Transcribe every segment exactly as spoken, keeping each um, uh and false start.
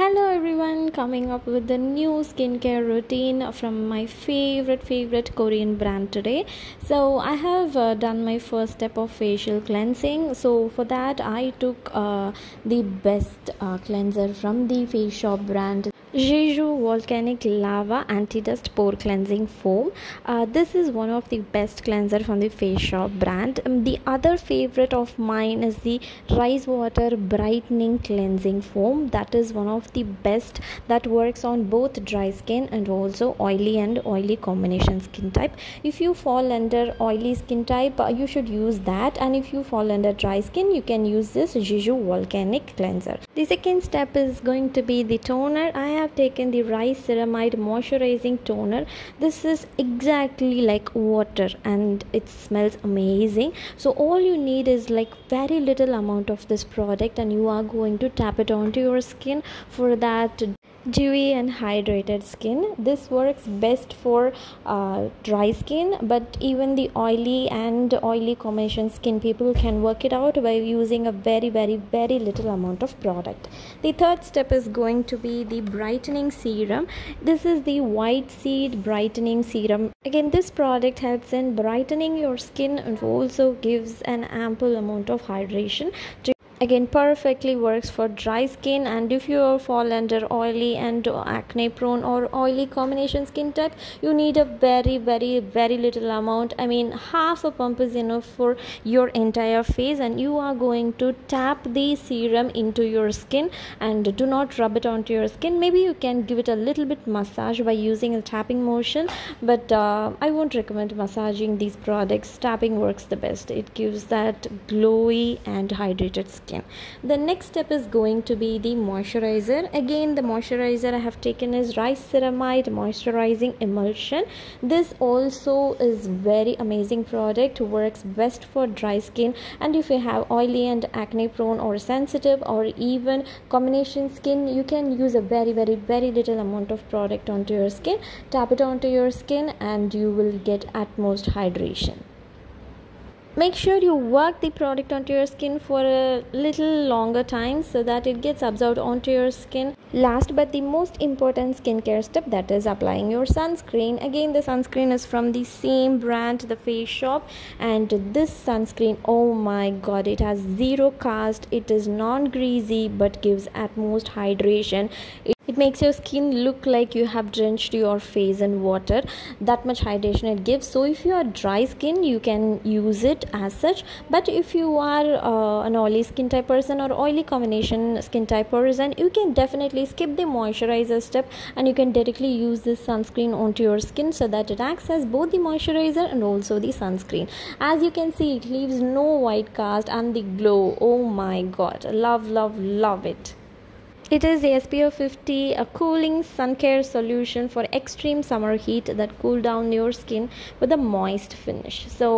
Hello everyone, coming up with the new skincare routine from my favorite favorite Korean brand today. So I have uh, done my first step of facial cleansing. So for that I took uh, the best uh, cleanser from the Face Shop brand, Jeju Volcanic Lava Anti-Dust Pore Cleansing Foam. Uh, this is one of the best cleanser from the Face Shop brand. Um, the other favorite of mine is the Rice Water Brightening Cleansing Foam. That is one of the best that works on both dry skin and also oily and oily combination skin type. If you fall under oily skin type, uh, you should use that, and if you fall under dry skin, you can use this Jeju Volcanic Cleanser. The second step is going to be the toner. I have taken the Rice Ceramide Moisturizing Toner. This is exactly like water and it smells amazing. So all you need is like very little amount of this product and you are going to tap it onto your skin for that dewy and hydrated skin. This works best for uh, dry skin, but even the oily and oily combination skin people can work it out by using a very very very little amount of product. The third step is going to be the brightening serum. This is the White Seed Brightening Serum. Again, this product helps in brightening your skin and also gives an ample amount of hydration to Again, perfectly works for dry skin, and if you fall under oily and acne prone or oily combination skin type, you need a very very very little amount. I mean, half a pump is enough for your entire face, and you are going to tap the serum into your skin and do not rub it onto your skin. Maybe you can give it a little bit massage by using a tapping motion, but uh, I won't recommend massaging these products. Tapping works the best. It gives that glowy and hydrated skin. The next step is going to be the moisturizer. Again, the moisturizer I have taken is Rice Ceramide Moisturizing Emulsion. This also is very amazing product, works best for dry skin, and if you have oily and acne prone or sensitive or even combination skin, you can use a very very very little amount of product onto your skin. Tap it onto your skin and you will get utmost hydration. Make sure you work the product onto your skin for a little longer time so that it gets absorbed onto your skin. Last but the most important skincare step, that is applying your sunscreen. Again, the sunscreen is from the same brand, the Face Shop, and this sunscreen, oh my god, it has zero cast, it is non-greasy but gives utmost hydration. It It makes your skin look like you have drenched your face in water. That much hydration it gives. So if you are dry skin, you can use it as such. But if you are uh, an oily skin type person or oily combination skin type person, you can definitely skip the moisturizer step and you can directly use this sunscreen onto your skin so that it acts as both the moisturizer and also the sunscreen. As you can see, it leaves no white cast and the glow. Oh my god. Love, love, love it. It is the S P F fifty, a cooling sun care solution for extreme summer heat that cool down your skin with a moist finish. So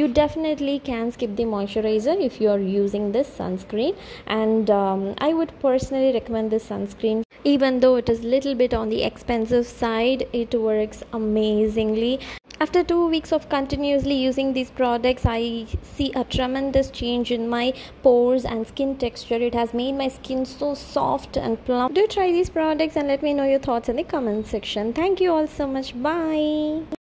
you definitely can skip the moisturizer if you are using this sunscreen, and um, I would personally recommend this sunscreen. Even though it is little bit on the expensive side, it works amazingly. After two weeks of continuously using these products, I see a tremendous change in my pores and skin texture. It has made my skin so soft and plump. Do try these products and let me know your thoughts in the comment section. Thank you all so much. Bye.